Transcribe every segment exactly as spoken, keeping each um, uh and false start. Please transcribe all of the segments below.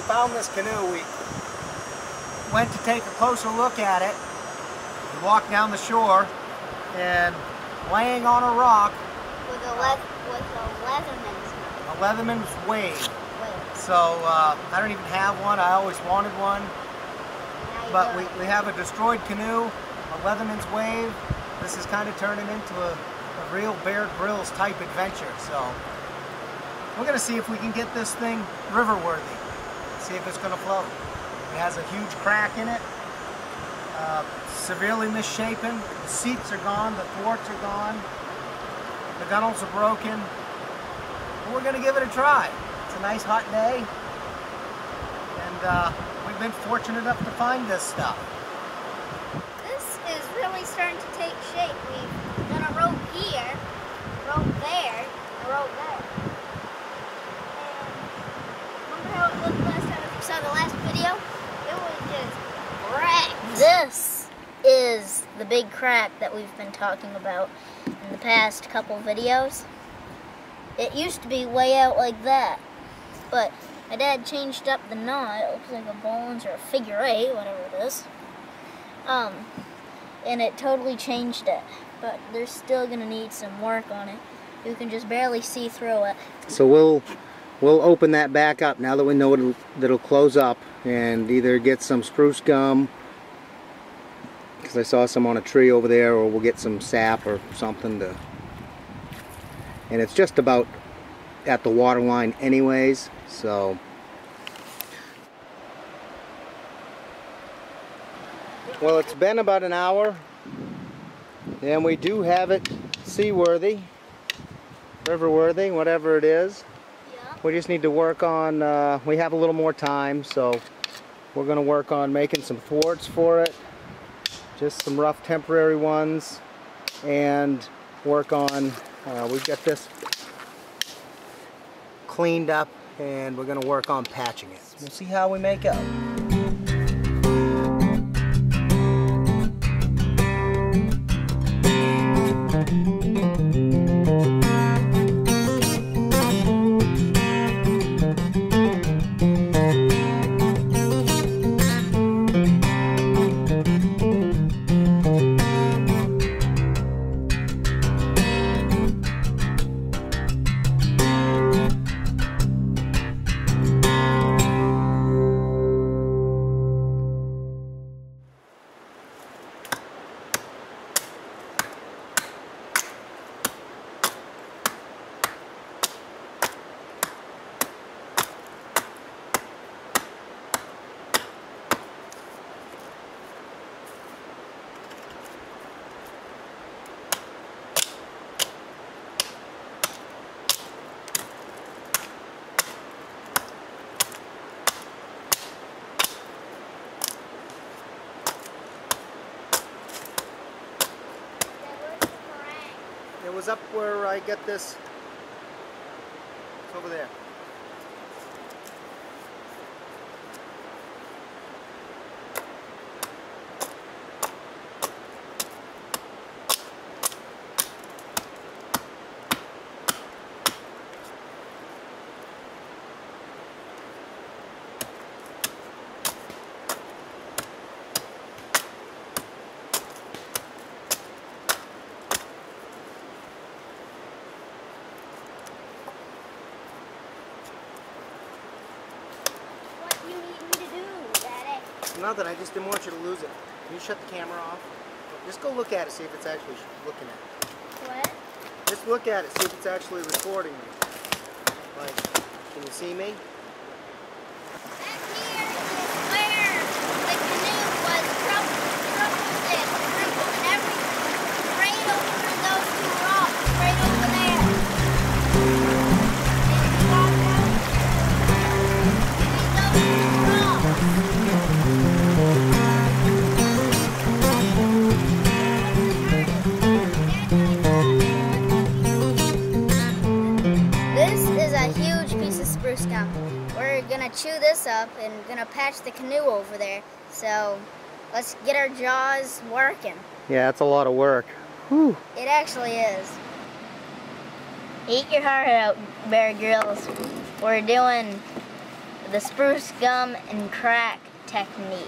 we found this canoe, we went to take a closer look at it. We walked down the shore, and laying on a rock with a, le with a Leatherman's Wave. A Leatherman's Wave. Wave. So uh, I don't even have one. I always wanted one. But we, we have a destroyed canoe, a Leatherman's Wave. This is kind of turning into a, a real Bear Grylls type adventure. So we're going to see if we can get this thing river-worthy. See if it's going to float. It has a huge crack in it. Uh, severely misshapen. The seats are gone. The thwarts are gone. The gunnels are broken. But we're going to give it a try. It's a nice hot day. And uh, we've been fortunate enough to find this stuff. This is really starting to take shape. We've done a rope here, a rope there, a rope there. And remember how it looked last time if you saw the last video? It was just wrecked. This is the big crack that we've been talking about in the past couple videos. It used to be way out like that, but my dad changed up the knot. It looks like a Bolin's or a figure eight, whatever it is. Um, and it totally changed it, but they're still gonna need some work on it. You can just barely see through it. So we'll we'll open that back up now that we know it'll, it'll close up, and either get some spruce gum, because I saw some on a tree over there, or we'll get some sap or something to. And it's just about at the water line anyways, so. Well, it's been about an hour, and we do have it seaworthy, river-worthy, whatever it is. Yeah. We just need to work on, uh, we have a little more time, so we're gonna work on making some thwarts for it, just some rough temporary ones, and work on, uh, we've got this cleaned up, and we're going to work on patching it. We'll see how we make up. It was up where I get this. It's over there. Nothing, I just didn't want you to lose it. Can you shut the camera off? Just go look at it, see if it's actually looking at it. What? Just look at it, see if it's actually recording me. Like, can you see me? Chew this up and gonna patch the canoe over there, so let's get our jaws working. Yeah, that's a lot of work. Whew. It actually is. Eat your heart out, Bear Grylls. We're doing the spruce gum and crack technique.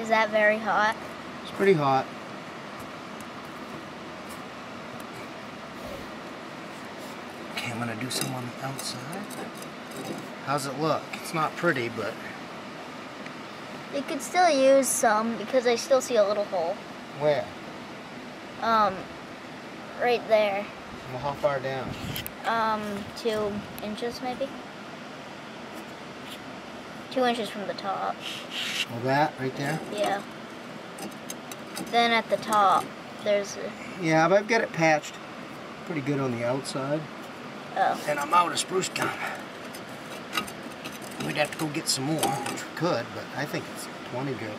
Is that very hot? It's pretty hot. Okay, I'm gonna do some on the outside. How's it look? It's not pretty, but... You could still use some because I still see a little hole. Where? Um, right there. Well, how far down? Um, two inches maybe. Two inches from the top. Well, that right there? Yeah. Then at the top, there's a... Yeah, but I've got it patched pretty good on the outside. Oh. And I'm out of spruce gum. We'd have to go get some more, which we could, but I think it's plenty good.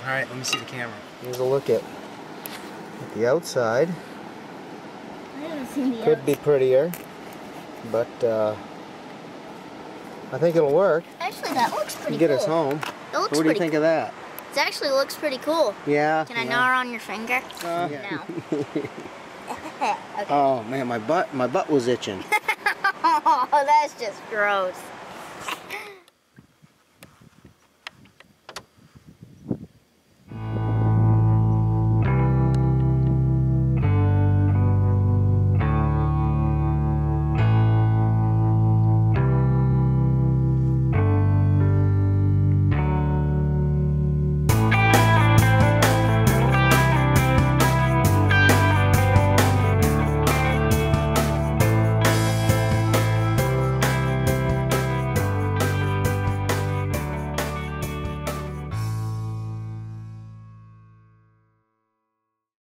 All right, let me see the camera. Here's a look at, at the outside. I haven't seen the outside. Could be prettier, but uh, I think it'll work. Actually, that looks pretty cool. Get us home. It looks pretty cool. What do you think of that? It actually looks pretty cool. Yeah. Can I yeah. gnaw her on your finger? Uh, yeah. No. Okay. Oh man, my butt, my butt was itching. Oh, that's just gross.